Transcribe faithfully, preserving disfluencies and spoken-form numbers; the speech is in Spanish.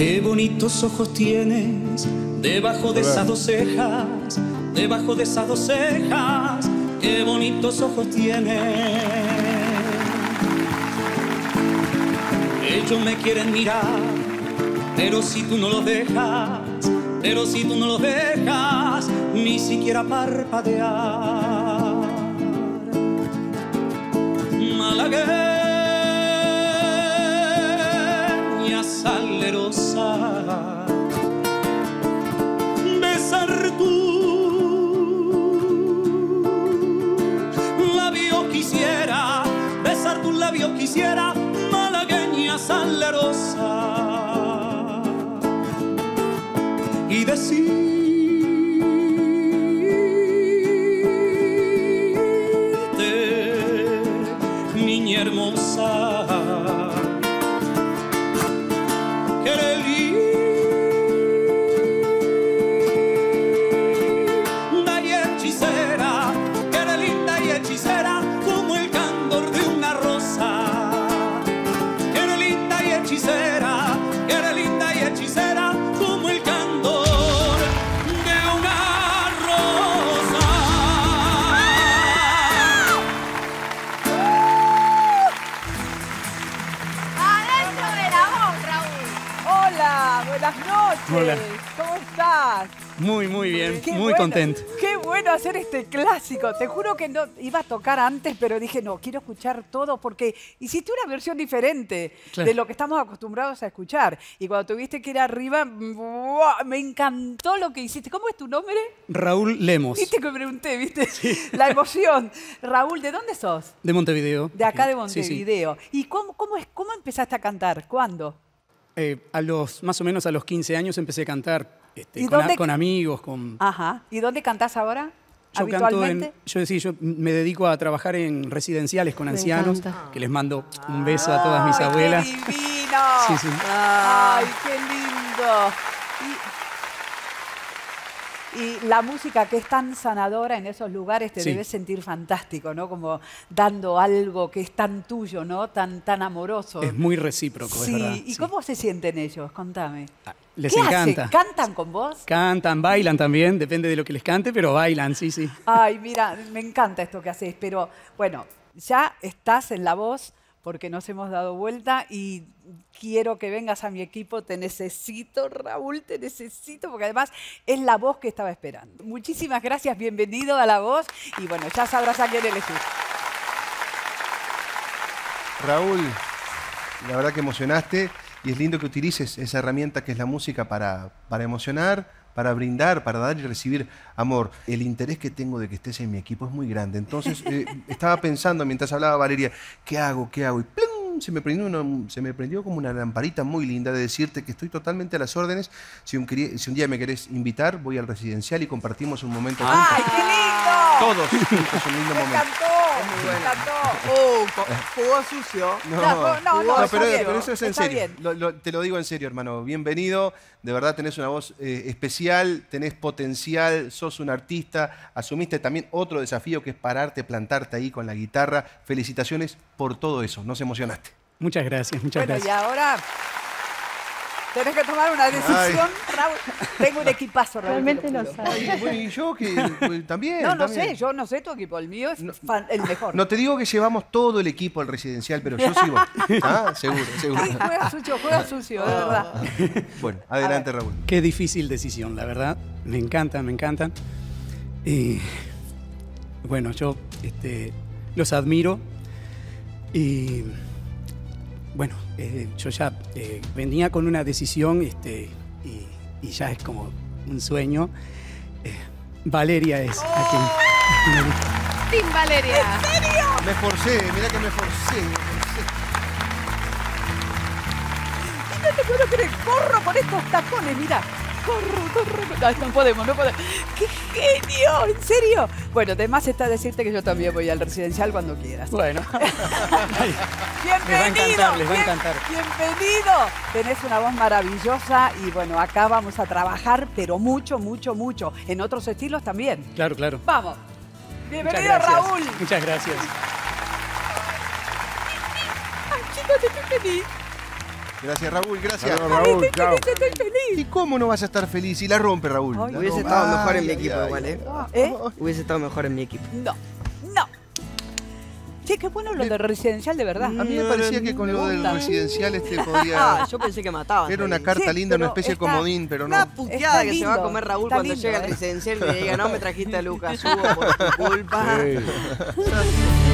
Qué bonitos ojos tienes debajo de esas dos cejas, debajo de esas dos cejas. Qué bonitos ojos tienes. Ellos me quieren mirar, pero si tú no los dejas, pero si tú no los dejas, ni siquiera parpadear. Malagueña salerosa, besar tu labio quisiera, besar tu labio quisiera, malagueña salerosa, y decir hermosa, que linda y hechicera, que era linda y hechicera como el candor de una rosa, que era linda y hechicera, que era linda y hechicera como el candor de una rosa. Buenas noches. Hola. ¿Cómo estás? Muy, muy bien. Qué muy bueno. Contento. Qué bueno hacer este clásico. Te juro que no iba a tocar antes, pero dije, no, quiero escuchar todo porque hiciste una versión diferente, claro, de lo que estamos acostumbrados a escuchar. Y cuando tuviste que ir arriba, ¡buah! Me encantó lo que hiciste. ¿Cómo es tu nombre? Raúl Lemos. Viste que me pregunté, ¿viste? Sí. La emoción. Raúl, ¿de dónde sos? De Montevideo. De acá de Montevideo. Sí, sí. ¿Y cómo, cómo, es, cómo empezaste a cantar? ¿Cuándo? Eh, a los, más o menos a los quince años empecé a cantar este, con, a, con amigos. Con... Ajá. ¿Y dónde cantás ahora? Yo canto en, yo, sí, yo me dedico a trabajar en residenciales con ancianos, que les mando un beso a todas mis abuelas. ¡Qué divino! Sí, sí. ¡Ay, qué lindo! Y, y la música que es tan sanadora en esos lugares te, sí, debes sentir fantástico, ¿no? Como dando algo que es tan tuyo, ¿no? Tan, tan amoroso. Es muy recíproco, sí, es verdad. ¿Y sí, cómo se sienten ellos? Contame. Ah. Les encanta. ¿Hacen? ¿Cantan con vos? Cantan, bailan también, depende de lo que les cante, pero bailan, sí, sí. Ay, mira, me encanta esto que haces, pero bueno, ya estás en La Voz porque nos hemos dado vuelta y quiero que vengas a mi equipo. Te necesito, Raúl, te necesito, porque además es La Voz que estaba esperando. Muchísimas gracias, bienvenido a La Voz y bueno, ya sabrás a quién elegir. Raúl, la verdad que emocionaste. Y es lindo que utilices esa herramienta que es la música para, para emocionar, para brindar, para dar y recibir amor. El interés que tengo de que estés en mi equipo es muy grande. Entonces, eh, estaba pensando mientras hablaba Valeria, ¿qué hago? ¿Qué hago? Y ¡plum! Se me prendió una, se me prendió como una lamparita muy linda de decirte que estoy totalmente a las órdenes. Si un, si un día me querés invitar, voy al residencial y compartimos un momento. ¡Ay, juntos, qué lindo! Todos. Es un lindo momento. Me encantó. Oh, jugó sucio. No, no, no, no, no, pero, pero eso es en serio. Lo, lo, te lo digo en serio, hermano. Bienvenido. De verdad tenés una voz eh, especial, tenés potencial, sos un artista. Asumiste también otro desafío que es pararte, plantarte ahí con la guitarra. Felicitaciones por todo eso. Nos emocionaste. Muchas gracias, muchas bueno, gracias. Bueno, y ahora tenés que tomar una decisión, Raúl. Tengo un equipazo, Raúl. Realmente no sabes. Bueno, y yo que pues, también. No, no también. sé, yo no sé tu equipo, el mío es no, fan, el mejor. No te digo que llevamos todo el equipo al residencial, pero yo sí voy. Ah, seguro, seguro. Ay, juega sucio, juega sucio, de verdad. Bueno, adelante, Raúl. Qué difícil decisión, la verdad. Me encantan, me encantan. Y bueno, yo este, los admiro y... Bueno, eh, yo ya eh, venía con una decisión este, y, y ya es como un sueño. Eh, Valeria es oh, aquí. ¡Team Valeria! ¿En serio? Me forcé, mira que me forcé, me forcé. No te puedo creer, corro por estos tacones, mira. Corro, corro. No, no podemos, no podemos. ¡Qué genio! ¿En serio? Bueno, además está decirte que yo también voy al residencial cuando quieras. Bueno. Bienvenido. Les va a encantar, les va a encantar. Bienvenido. Tenés una voz maravillosa y bueno, acá vamos a trabajar, pero mucho, mucho, mucho. En otros estilos también. Claro, claro. Vamos. Bienvenido, Raúl. Muchas gracias. Ay, chicos, estoy feliz. Gracias, Raúl, gracias. Saludos, Raúl, chao. Yo estoy feliz. ¿Y cómo no vas a estar feliz? Y la rompe, Raúl. Ay, la hubiese rompe. estado mejor ay, en mi equipo ay, igual, ¿eh? ¿eh? Hubiese estado mejor en mi equipo. No, no. Che, qué bueno lo de residencial, de verdad. A mí me parecía que con lo del residencial este podía... Yo pensé que mataban. Era una carta sí, linda, una especie de comodín, pero no. Una puteada que lindo, se va a comer Raúl cuando lindo, llega el residencial y le diga, no me trajiste a Lucas Hugo por tu culpa. Sí.